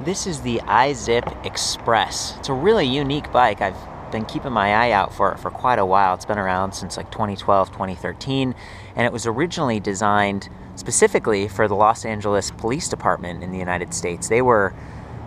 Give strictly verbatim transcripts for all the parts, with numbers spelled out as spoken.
This is the I ZIP Express. It's a really unique bike. I've been keeping my eye out for it for quite a while. It's been around since like twenty twelve, twenty thirteen, and it was originally designed specifically for the Los Angeles Police Department in the United States. They were,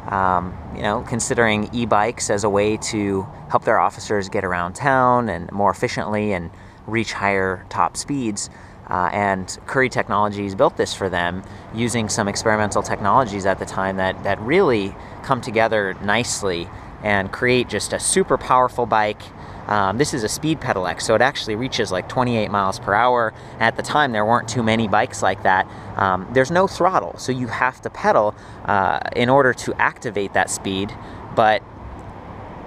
um, you know, considering e-bikes as a way to help their officers get around town and more efficiently and reach higher top speeds. Uh, and Curry Technologies built this for them using some experimental technologies at the time that, that really come together nicely and create just a super powerful bike. Um, this is a speed pedelec, so it actually reaches like twenty-eight miles per hour. At the time, there weren't too many bikes like that. Um, there's no throttle, so you have to pedal uh, in order to activate that speed, but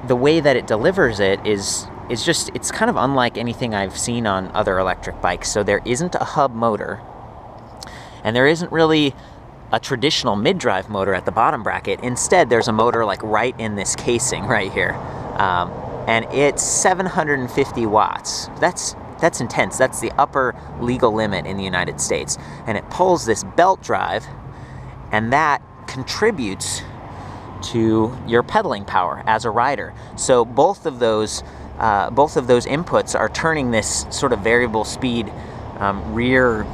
the way that it delivers it is It's just, it's kind of unlike anything I've seen on other electric bikes. So there isn't a hub motor, and there isn't really a traditional mid-drive motor at the bottom bracket. Instead, there's a motor like right in this casing right here. Um, and it's seven hundred fifty watts. That's, that's intense. That's the upper legal limit in the United States. And it pulls this belt drive, and that contributes to your pedaling power as a rider. So both of those Uh, both of those inputs are turning this sort of variable speed um, rear,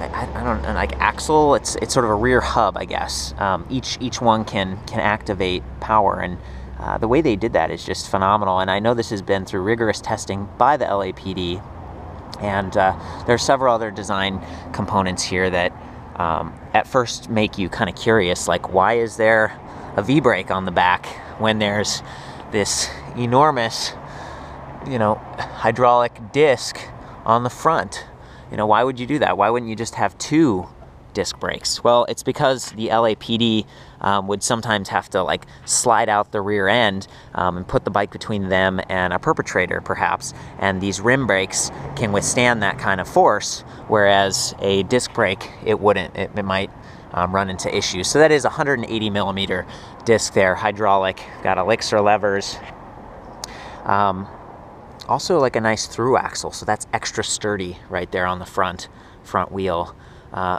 I, I don't know, like axle, it's, it's sort of a rear hub, I guess. Um, each, each one can, can activate power, and uh, the way they did that is just phenomenal. And I know this has been through rigorous testing by the L A P D, and uh, there are several other design components here that um, at first make you kind of curious, like why is there a V-brake on the back when there's this enormous, you know, hydraulic disc on the front? You know, why would you do that? Why wouldn't you just have two disc brakes? Well, it's because the L A P D um, would sometimes have to like slide out the rear end um, and put the bike between them and a perpetrator perhaps, and these rim brakes can withstand that kind of force, whereas a disc brake, it wouldn't. It, it might Um, run into issues. So that is one hundred eighty millimeter disc there, hydraulic, got Elixir levers. Um, also like a nice through axle, so that's extra sturdy right there on the front, front wheel. Uh,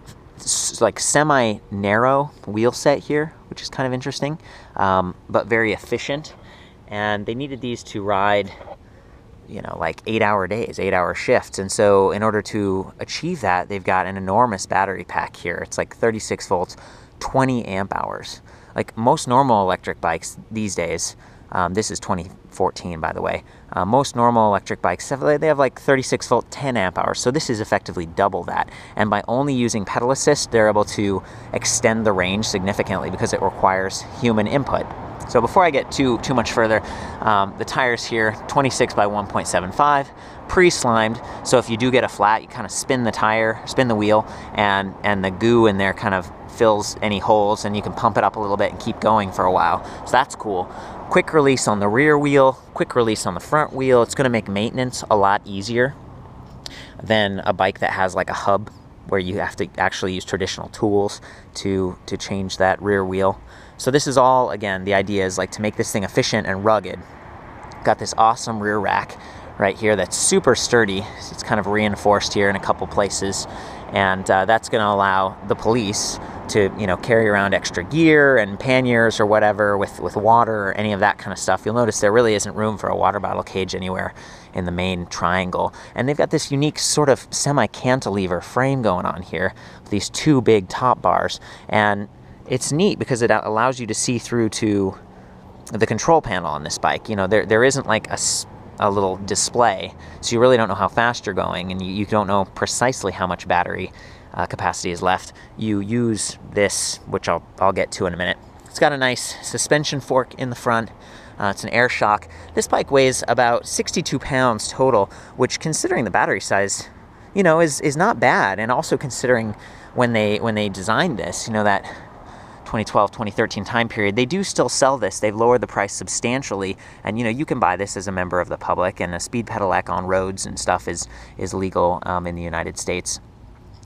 like semi-narrow wheel set here, which is kind of interesting, um, but very efficient. And they needed these to ride, you know, like eight hour days, eight hour shifts. And so in order to achieve that, they've got an enormous battery pack here. It's like thirty-six volts, twenty amp hours. Like most normal electric bikes these days, um, this is twenty fourteen, by the way, uh, most normal electric bikes, they have like thirty-six volt, ten amp hours. So this is effectively double that. And by only using pedal assist, they're able to extend the range significantly because it requires human input. So before I get too too much further, um, the tires here, twenty-six by one point seven five, pre-slimed. So if you do get a flat, you kind of spin the tire, spin the wheel, and, and the goo in there kind of fills any holes, and you can pump it up a little bit and keep going for a while. So that's cool. Quick release on the rear wheel, quick release on the front wheel. It's gonna make maintenance a lot easier than a bike that has like a hub where you have to actually use traditional tools to, to change that rear wheel. So this is all, again, the idea is like to make this thing efficient and rugged. Got this awesome rear rack right here that's super sturdy. It's kind of reinforced here in a couple places, and uh, that's gonna allow the police to, you know, carry around extra gear and panniers or whatever with, with water or any of that kind of stuff. You'll notice there really isn't room for a water bottle cage anywhere in the main triangle. And they've got this unique sort of semi-cantilever frame going on here with these two big top bars. And it's neat because it allows you to see through to the control panel on this bike. You know, there, there isn't like a, a little display, so you really don't know how fast you're going, and you, you don't know precisely how much battery uh, capacity is left. You use this, which I'll, I'll get to in a minute. It's got a nice suspension fork in the front. Uh, it's an air shock. This bike weighs about sixty-two pounds total, which, considering the battery size, you know, is, is not bad. And also considering when they, when they designed this, you know, that twenty twelve, twenty thirteen time period, they do still sell this. They've lowered the price substantially, and you know, you can buy this as a member of the public, and a speed pedelec on roads and stuff is is legal um, in the United States.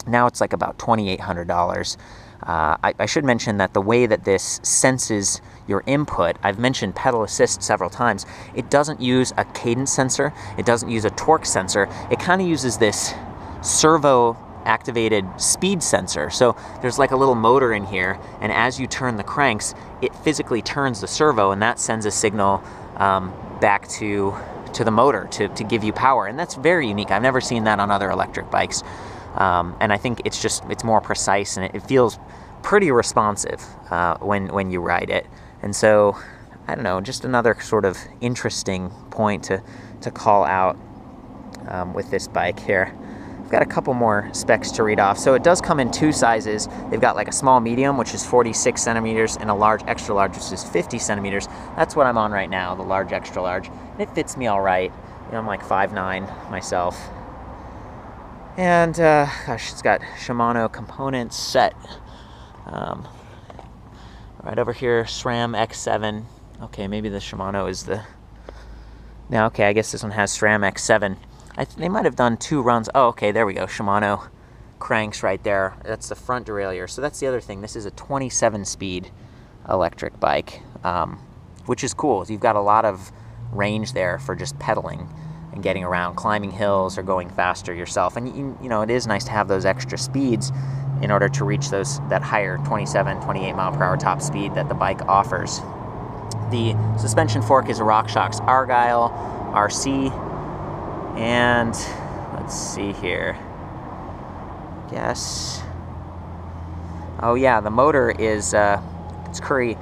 Now it's like about twenty-eight hundred dollars. Uh, I, I should mention that the way that this senses your input, I've mentioned pedal assist several times, it doesn't use a cadence sensor, it doesn't use a torque sensor, it kind of uses this servo activated speed sensor. So there's like a little motor in here, and as you turn the cranks, it physically turns the servo, and that sends a signal um, back to to the motor to, to give you power. And that's very unique. I've never seen that on other electric bikes. Um, and I think it's just, it's more precise, and it, it feels pretty responsive uh, when, when you ride it. And so, I don't know, just another sort of interesting point to, to call out um, with this bike here. I've got a couple more specs to read off. So it does come in two sizes. They've got like a small medium, which is forty-six centimeters, and a large extra large, which is fifty centimeters. That's what I'm on right now, the large extra large. And it fits me all right. You know, I'm like five nine myself. And uh, gosh, it's got Shimano components set. Um, right over here, SRAM X seven. Okay, maybe the Shimano is the... No, okay, I guess this one has SRAM X seven. I th they might have done two runs. Oh, okay, there we go. Shimano cranks right there. That's the front derailleur. So that's the other thing. This is a twenty-seven speed electric bike, um, which is cool. You've got a lot of range there for just pedaling and getting around, climbing hills or going faster yourself. And you, you know, it is nice to have those extra speeds in order to reach those, that higher twenty-seven, twenty-eight mile per hour top speed that the bike offers. The suspension fork is a RockShox Argyle R C, and let's see here, yes, oh yeah, the motor is uh, it's Curry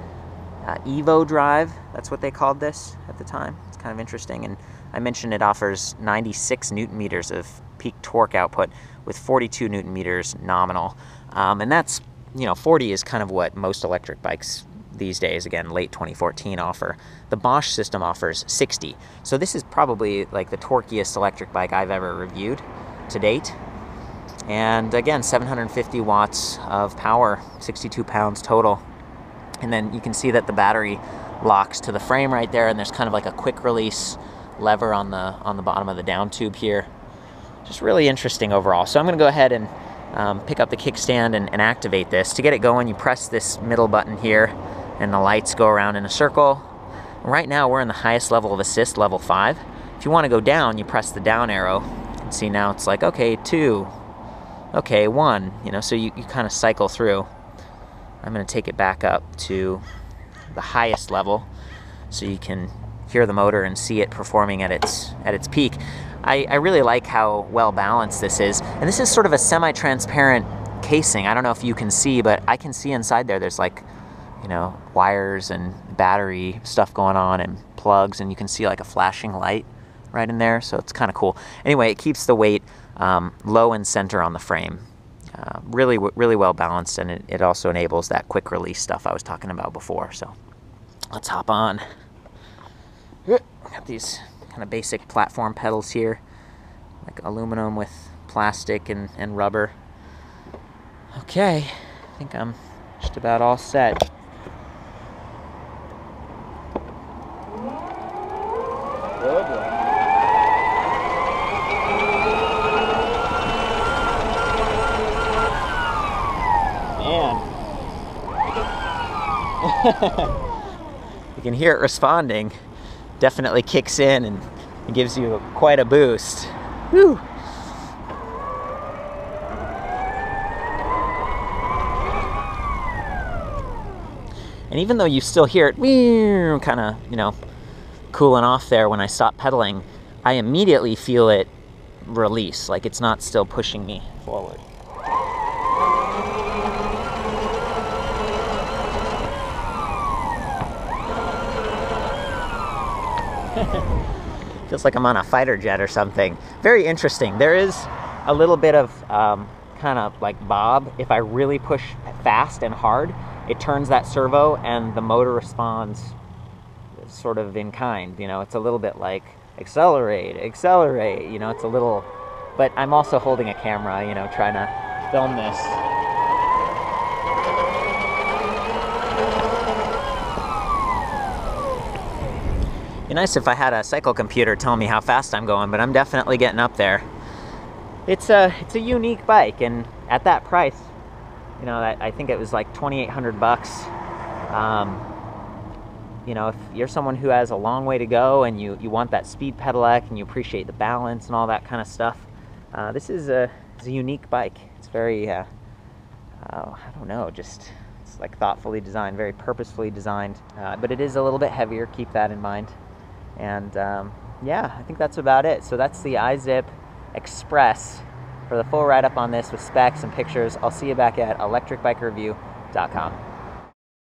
uh, Evo Drive. That's what they called this at the time. It's kind of interesting, and I mentioned it offers ninety-six newton meters of peak torque output with forty-two newton meters nominal, um, and that's, you know, forty is kind of what most electric bikes these days, again, late twenty fourteen offer. The Bosch system offers sixty. So this is probably like the torquiest electric bike I've ever reviewed to date. And again, seven hundred fifty watts of power, sixty-two pounds total. And then you can see that the battery locks to the frame right there, and there's kind of like a quick release lever on the on the bottom of the down tube here. Just really interesting overall. So I'm gonna go ahead and um, pick up the kickstand and, and activate this. To get it going, you press this middle button here, and the lights go around in a circle. Right now we're in the highest level of assist, level five. If you want to go down, you press the down arrow, and see now it's like, okay, two, okay, one, you know, so you, you kind of cycle through. I'm gonna take it back up to the highest level so you can hear the motor and see it performing at its, at its peak. I, I really like how well balanced this is. And this is sort of a semi-transparent casing. I don't know if you can see, but I can see inside there, there's like, you know, wires and battery stuff going on and plugs, and you can see like a flashing light right in there, so it's kind of cool. Anyway, it keeps the weight um, low and center on the frame. Uh, really, really well balanced, and it, it also enables that quick release stuff I was talking about before. So let's hop on. Got these kind of basic platform pedals here, like aluminum with plastic and, and rubber. Okay, I think I'm just about all set. You can hear it responding. Definitely kicks in and it gives you a, quite a boost. Whew. And even though you still hear it kind of, you know, cooling off there when I stop pedaling, I immediately feel it release, like it's not still pushing me forward. Feels like I'm on a fighter jet or something. Very interesting. There is a little bit of um, kind of like bob. If I really push fast and hard, it turns that servo and the motor responds sort of in kind. You know, it's a little bit like accelerate, accelerate, you know, it's a little, but I'm also holding a camera, you know, trying to film this. It'd be nice if I had a cycle computer telling me how fast I'm going, but I'm definitely getting up there. It's a, it's a unique bike, and at that price, you know, I think it was like twenty-eight hundred bucks. Um, you know, if you're someone who has a long way to go and you, you want that speed pedelec and you appreciate the balance and all that kind of stuff, uh, this is a, it's a unique bike. It's very, uh, uh, I don't know, just it's like thoughtfully designed, very purposefully designed. Uh, but it is a little bit heavier, keep that in mind. And um, yeah, I think that's about it. So that's the I ZIP Express. For the full write-up on this with specs and pictures, I'll see you back at Electric Bike Review dot com.